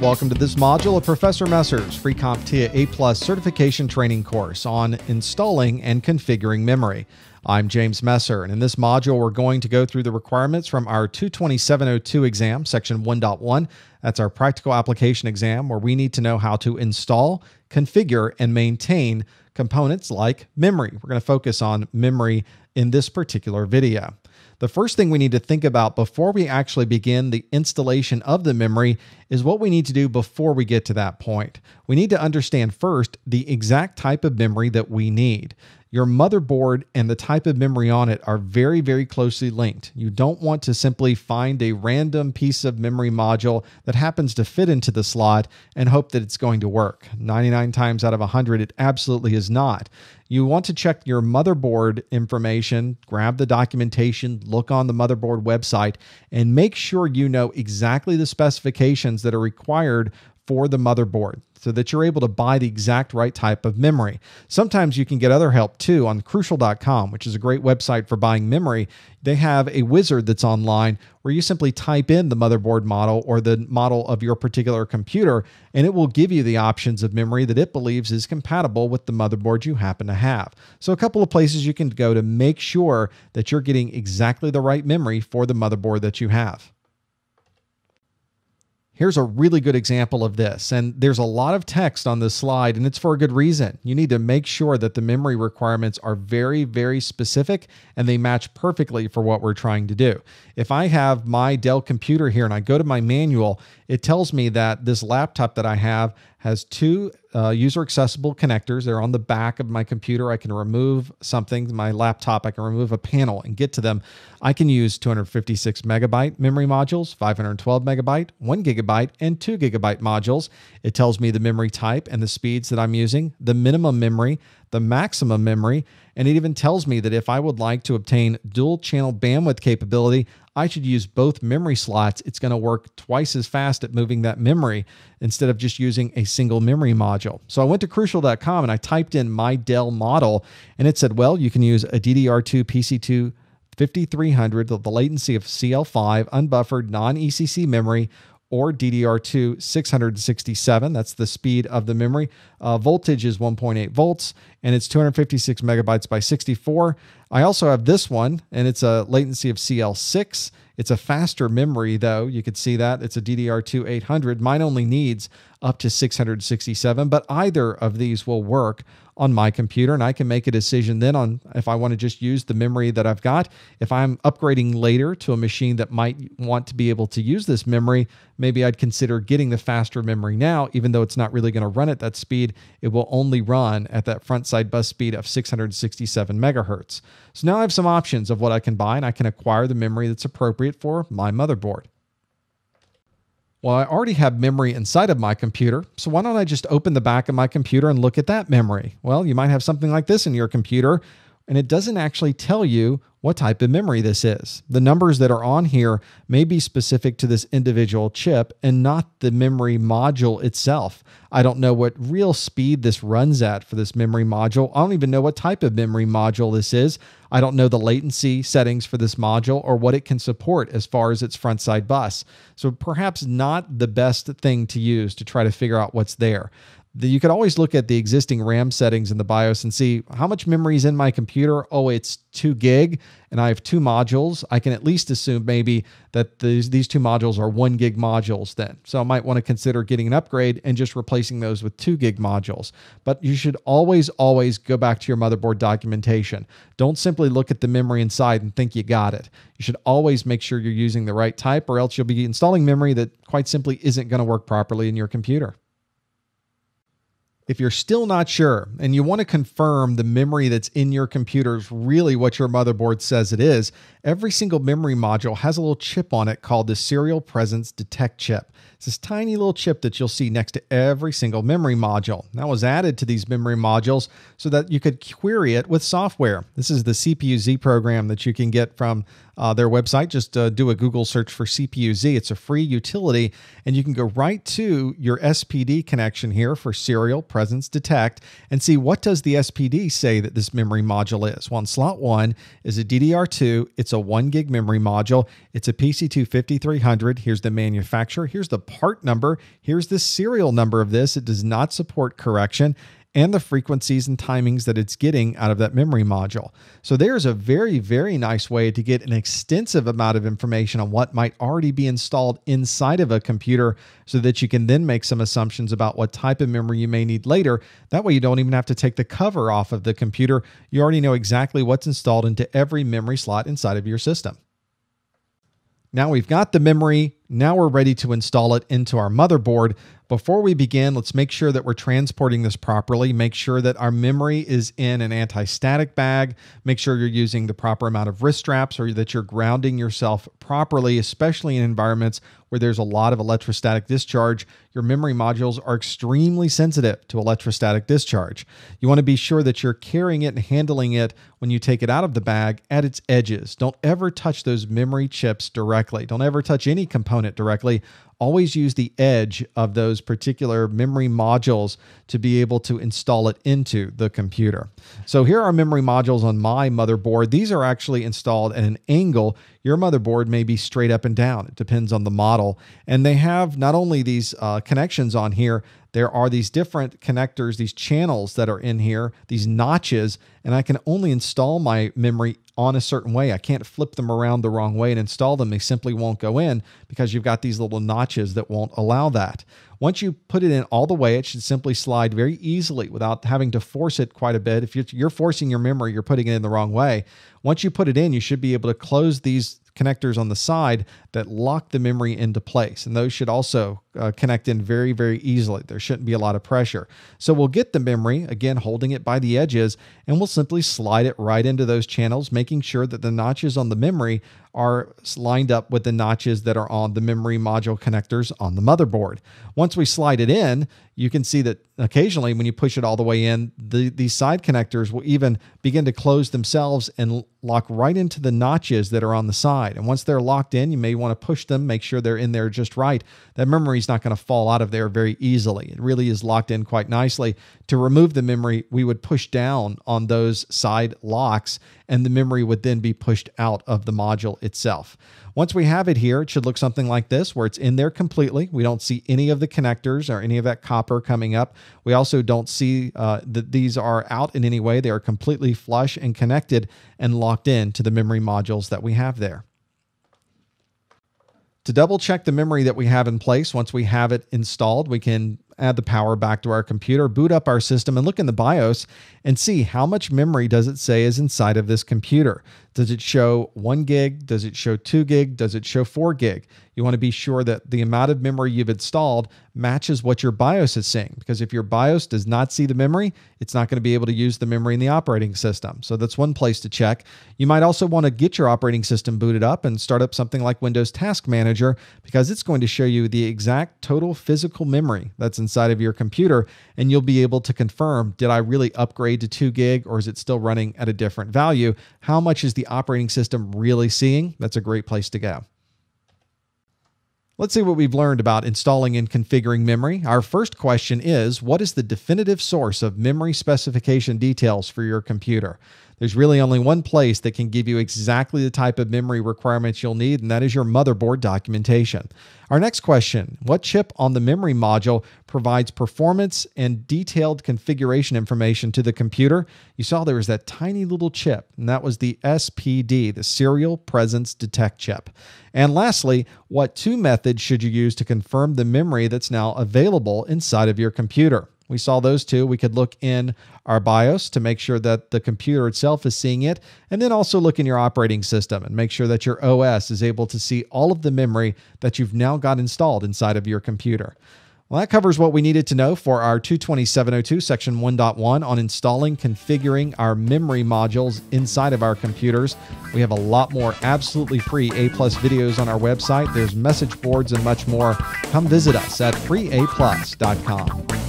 Welcome to this module of Professor Messer's free CompTIA A+ certification training course on installing and configuring memory. I'm James Messer, and in this module, we're going to go through the requirements from our 220-702 exam, section 1.1. That's our practical application exam where we need to know how to install, configure, and maintain components like memory. We're going to focus on memory in this particular video. The first thing we need to think about before we actually begin the installation of the memory is what we need to do before we get to that point. We need to understand first the exact type of memory that we need. Your motherboard and the type of memory on it are very, very closely linked. You don't want to simply find a random piece of memory module that happens to fit into the slot and hope that it's going to work. 99 times out of 100, it absolutely is not. You want to check your motherboard information, grab the documentation, look on the motherboard website, and make sure you know exactly the specifications that are required for the motherboard so that you're able to buy the exact right type of memory. Sometimes you can get other help too on Crucial.com, which is a great website for buying memory. They have a wizard that's online where you simply type in the motherboard model or the model of your particular computer, and it will give you the options of memory that it believes is compatible with the motherboard you happen to have. So a couple of places you can go to make sure that you're getting exactly the right memory for the motherboard that you have. Here's a really good example of this, and there's a lot of text on this slide, and it's for a good reason. You need to make sure that the memory requirements are very, very specific, and they match perfectly for what we're trying to do. If I have my Dell computer here and I go to my manual, it tells me that this laptop that I have has two user-accessible connectors. They're on the back of my computer. I can remove something, my laptop, I can remove a panel and get to them. I can use 256 megabyte memory modules, 512 megabyte, 1 gigabyte, and 2 gigabyte modules. It tells me the memory type and the speeds that I'm using, the minimum memory, the maximum memory, and it even tells me that if I would like to obtain dual channel bandwidth capability, I should use both memory slots. It's going to work twice as fast at moving that memory instead of just using a single memory module. So I went to Crucial.com and I typed in my Dell model, and it said, well, you can use a DDR2 PC2-5300 with the latency of CL5 unbuffered non-ECC memory, or DDR2-667, that's the speed of the memory. Voltage is 1.8 volts, and it's 256 megabytes by 64. I also have this one, and it's a latency of CL6. It's a faster memory, though. You could see that. It's a DDR2-800. Mine only needs up to 667, but either of these will work on my computer, and I can make a decision then on if I want to just use the memory that I've got. If I'm upgrading later to a machine that might want to be able to use this memory, maybe I'd consider getting the faster memory now, even though it's not really going to run at that speed. It will only run at that front side bus speed of 667 megahertz. So now I have some options of what I can buy, and I can acquire the memory that's appropriate for my motherboard. Well, I already have memory inside of my computer, so why don't I just open the back of my computer and look at that memory? Well, you might have something like this in your computer, and it doesn't actually tell you what type of memory this is. The numbers that are on here may be specific to this individual chip and not the memory module itself. I don't know what real speed this runs at for this memory module. I don't even know what type of memory module this is. I don't know the latency settings for this module or what it can support as far as its front side bus. So perhaps not the best thing to use to try to figure out what's there. You could always look at the existing RAM settings in the BIOS and see how much memory is in my computer. Oh, it's 2 gig and I have two modules. I can at least assume maybe that these two modules are 1 gig modules then. So I might want to consider getting an upgrade and just replacing those with 2 gig modules. But you should always go back to your motherboard documentation. Don't simply look at the memory inside and think you got it. You should always make sure you're using the right type, or else you'll be installing memory that quite simply isn't going to work properly in your computer. If you're still not sure and you want to confirm the memory that's in your computer is really what your motherboard says it is, every single memory module has a little chip on it called the Serial Presence Detect chip. It's this tiny little chip that you'll see next to every single memory module. That was added to these memory modules so that you could query it with software. This is the CPU-Z program that you can get from their website. Just do a Google search for CPU-Z. It's a free utility, and you can go right to your SPD connection here for Serial Presence Presence Detect and see what does the SPD say that this memory module is. Well, on slot 1 is a DDR2. It's a 1 gig memory module. It's a PC2-5300. Here's the manufacturer. Here's the part number. Here's the serial number of this. It does not support correction, and the frequencies and timings that it's getting out of that memory module. So there's a very, very nice way to get an extensive amount of information on what might already be installed inside of a computer so that you can then make some assumptions about what type of memory you may need later. That way you don't even have to take the cover off of the computer. You already know exactly what's installed into every memory slot inside of your system. Now we've got the memory, now we're ready to install it into our motherboard. Before we begin, let's make sure that we're transporting this properly. Make sure that our memory is in an anti-static bag. Make sure you're using the proper amount of wrist straps or that you're grounding yourself properly, especially in environments where there's a lot of electrostatic discharge. Your memory modules are extremely sensitive to electrostatic discharge. You want to be sure that you're carrying it and handling it when you take it out of the bag at its edges. Don't ever touch those memory chips directly. Don't ever touch any component directly. Always use the edge of those particular memory modules to be able to install it into the computer. So here are memory modules on my motherboard. These are actually installed at an angle. Your motherboard may be straight up and down. It depends on the model. And they have not only these connections on here, there are these different connectors, these channels that are in here, these notches, and I can only install my memory on a certain way. I can't flip them around the wrong way and install them. They simply won't go in because you've got these little notches that won't allow that. Once you put it in all the way, it should simply slide very easily without having to force it quite a bit. If you're forcing your memory, you're putting it in the wrong way. Once you put it in, you should be able to close these connectors on the side that lock the memory into place. And those should also connect in very, very easily. There shouldn't be a lot of pressure. So we'll get the memory, again, holding it by the edges, and we'll simply slide it right into those channels, making sure that the notches on the memory are lined up with the notches that are on the memory module connectors on the motherboard. Once we slide it in, you can see that occasionally when you push it all the way in, these side connectors will even begin to close themselves and lock right into the notches that are on the side. And once they're locked in, you may want to push them, make sure they're in there just right. That memory is not going to fall out of there very easily. It really is locked in quite nicely. To remove the memory, we would push down on those side locks and the memory would then be pushed out of the module itself. Once we have it here, it should look something like this, where it's in there completely. We don't see any of the connectors or any of that copper coming up. We also don't see that these are out in any way. They are completely flush and connected and locked in to the memory modules that we have there. To double check the memory that we have in place, once we have it installed, we can add the power back to our computer, boot up our system, and look in the BIOS and see how much memory does it say is inside of this computer. Does it show 1 gig? Does it show 2 gig? Does it show 4 gig? You want to be sure that the amount of memory you've installed matches what your BIOS is seeing, because if your BIOS does not see the memory, it's not going to be able to use the memory in the operating system. So that's one place to check. You might also want to get your operating system booted up and start up something like Windows Task Manager, because it's going to show you the exact total physical memory that's inside of your computer, and you'll be able to confirm, did I really upgrade to 2 gig, or is it still running at a different value? How much is the operating system really seeing? That's a great place to go. Let's see what we've learned about installing and configuring memory. Our first question is, what is the definitive source of memory specification details for your computer? There's really only one place that can give you exactly the type of memory requirements you'll need, and that is your motherboard documentation. Our next question, what chip on the memory module provides performance and detailed configuration information to the computer? You saw there was that tiny little chip, and that was the SPD, the Serial Presence Detect chip. And lastly, what two methods should you use to confirm the memory that's now available inside of your computer? We saw those two. We could look in our BIOS to make sure that the computer itself is seeing it, and then also look in your operating system and make sure that your OS is able to see all of the memory that you've now got installed inside of your computer. Well, that covers what we needed to know for our 220-702 Section 1.1 on installing, configuring our memory modules inside of our computers. We have a lot more absolutely free A+ videos on our website. There's message boards and much more. Come visit us at freeaplus.com.